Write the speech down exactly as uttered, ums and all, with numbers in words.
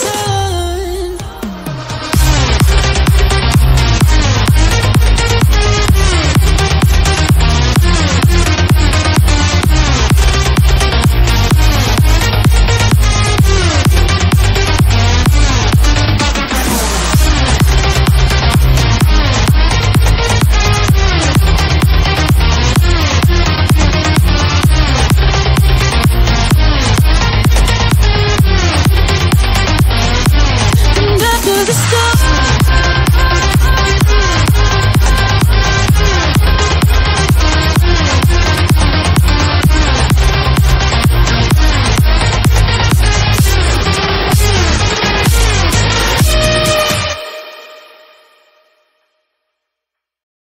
so